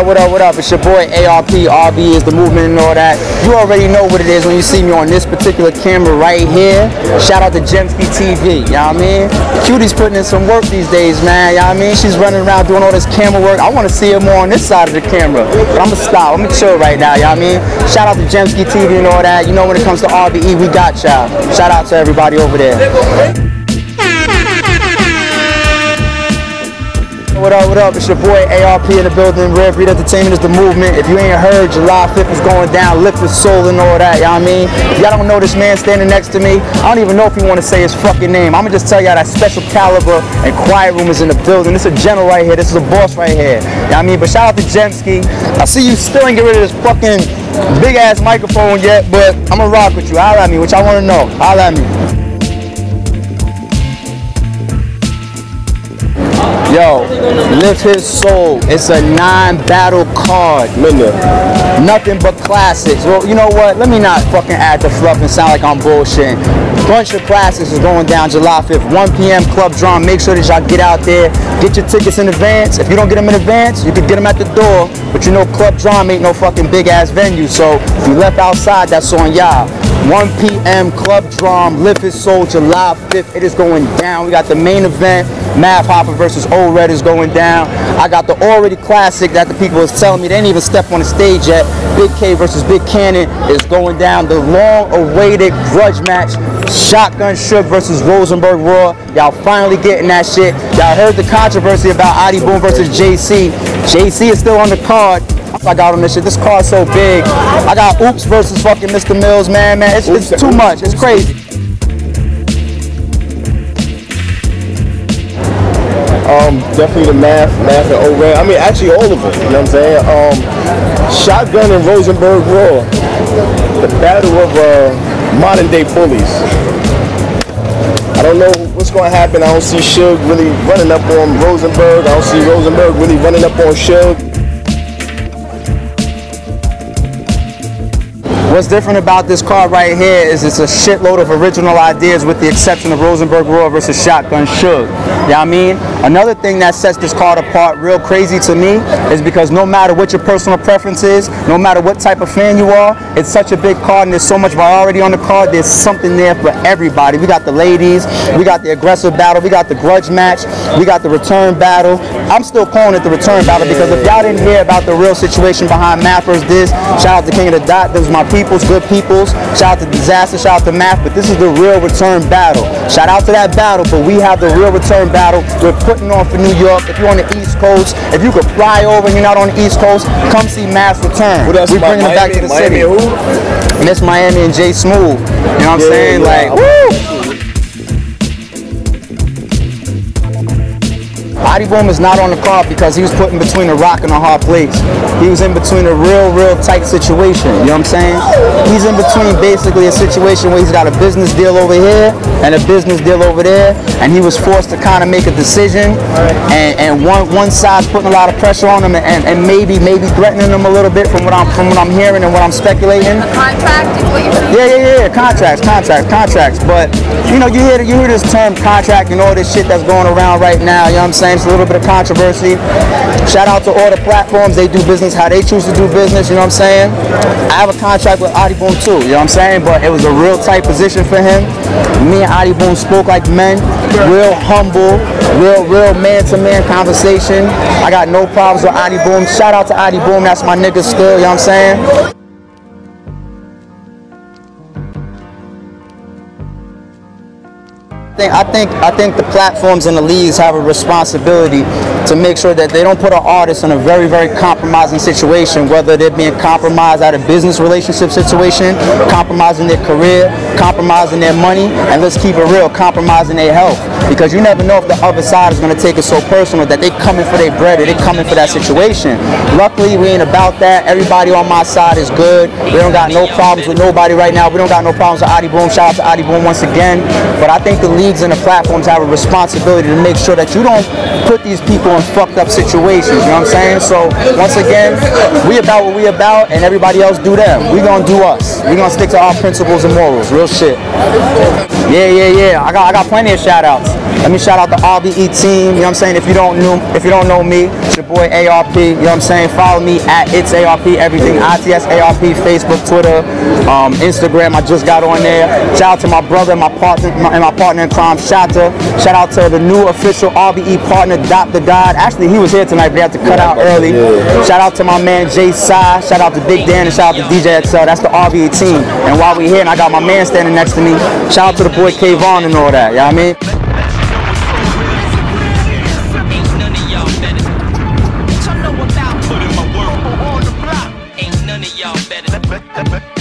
What up, what up? It's your boy ARP, RBE is the movement and all that. You already know what it is when you see me on this particular camera right here. Shout out to Gemski TV, y'all mean? Cutie's putting in some work these days, man, y'all mean? She's running around doing all this camera work. I want to see her more on this side of the camera. But I'm going to stop, I'm going to chill right now, y'all mean? Shout out to Gemski TV and all that. You know when it comes to RBE, we got y'all. Shout out to everybody over there. What up, what up? It's your boy ARP in the building. Red Breed Entertainment is the movement. If you ain't heard, July 5th is going down. Lift with Soul and all that, y'all mean? If y'all don't know this man standing next to me, I don't even know if you want to say his fucking name. I'ma just tell y'all that Special Caliber and Quiet Room is in the building. This is a general right here. This is a boss right here. Y'all mean? But shout out to Gemski. I see you still ain't get rid of this fucking big ass microphone yet, but I'ma rock with you. Holla at me, which I want to know. Holla at me. Yo, Lift His Soul. It's a 9-battle card. Nothing but classics. Well, you know what? Let me not fucking add the fluff and sound like I'm bullshitting. Bunch of classics is going down July 5th, 1 p.m. Club Drum. Make sure that y'all get out there. Get your tickets in advance. If you don't get them in advance, you can get them at the door. But you know Club Drum ain't no fucking big-ass venue. So if you left outside, that's on y'all. 1 p.m. Club Drum, Lift His Soul, July 5th. It is going down. We got the main event. Math Hopper versus O Red is going down. I got the already classic that the people is telling me they ain't even step on the stage yet. Big K versus Big Kannon is going down. The long-awaited grudge match, Shotgun Suge versus Rosenberg Raw. Y'all finally getting that shit. Y'all heard the controversy about Ah Di Boom versus JC. JC is still on the card. I got on this shit. This card's so big. I got Oops versus fucking Mr. Mills, man. It's too much. It's crazy. Definitely the Math and O Red. I mean, actually all of it. You know what I'm saying? Shotgun and Rosenberg Raw. The battle of modern day bullies. I don't know what's going to happen. I don't see Suge really running up on Rosenberg. I don't see Rosenberg really running up on Suge. What's different about this card right here is it's a shitload of original ideas with the exception of Rosenberg Raw versus Shotgun Suge. You know what I mean? Another thing that sets this card apart real crazy to me is because no matter what your personal preference is, no matter what type of fan you are, it's such a big card and there's so much variety on the card, there's something there for everybody. We got the ladies, we got the aggressive battle, we got the grudge match, we got the return battle. I'm still calling it the return battle because if y'all didn't hear about the real situation behind Math versus this, shout out to King of the Dot, those my peoples, good peoples, shout out to Disaster, shout out to Math, but this is the real return battle. Shout out to that battle, but we have the real return battle. We're putting on for New York. If you're on the East Coast, if you could fly over and you're not on the East Coast, come see Math return. We're bringing them back to the city. Ms. Miami and Jai Smooth. You know what I'm saying? Like, woo! Ah Di Boom is not on the card because he was put in between a rock and a hard place. He was in between a real tight situation, you know what I'm saying? He's in between basically a situation where he's got a business deal over here and a business deal over there, and he was forced to kind of make a decision, and one side's putting a lot of pressure on him and maybe threatening him a little bit from what I'm hearing and what I'm speculating. A contract is what you mean? Yeah, contracts. But, you know, you hear this term contract and all this shit that's going around right now, you know what I'm saying? A little bit of controversy. Shout out to all the platforms. They do business how they choose to do business, you know what I'm saying? I have a contract with Ah Di Boom too, you know what I'm saying? But it was a real tight position for him. Me and Ah Di Boom spoke like men, real humble, real man-to-man conversation. I got no problems with Ah Di Boom. Shout out to Ah Di Boom, that's my nigga still, you know what I'm saying? I think the platforms and the leagues have a responsibility to make sure that they don't put an artist in a very, very compromising situation, whether they're being compromised out of business relationship situation, compromising their career, compromising their money, and let's keep it real, compromising their health. Because you never know if the other side is going to take it so personal that they coming for their bread or they coming for that situation. Luckily, we ain't about that. Everybody on my side is good. We don't got no problems with nobody right now. We don't got no problems with Ah Di Boom. Shout out to Ah Di Boom once again. But I think the leagues and the platforms have a responsibility to make sure that you don't put these people in fucked up situations, you know what I'm saying? So once again, we about what we about and everybody else do them. We gonna do us. We gonna stick to our principles and morals, real shit. Yeah. I got plenty of shout outs. Let me shout out the RBE team, you know what I'm saying? If you don't know me, it's your boy ARP, you know what I'm saying? Follow me at It's ARP everything, ITS ARP, Facebook, Twitter, Instagram, I just got on there. Shout out to my brother and my partner in crime, Shatta. Shout out to the new official RBE partner, Dr. God. Actually, he was here tonight, but he had to cut out early. Yeah. Shout out to my man, Jay Sy. Shout out to Big Dan, and shout out to DJXL. That's the RBE team. And while we here, and I got my man standing next to me, shout out to the boy Kavon and all that, you know what I mean?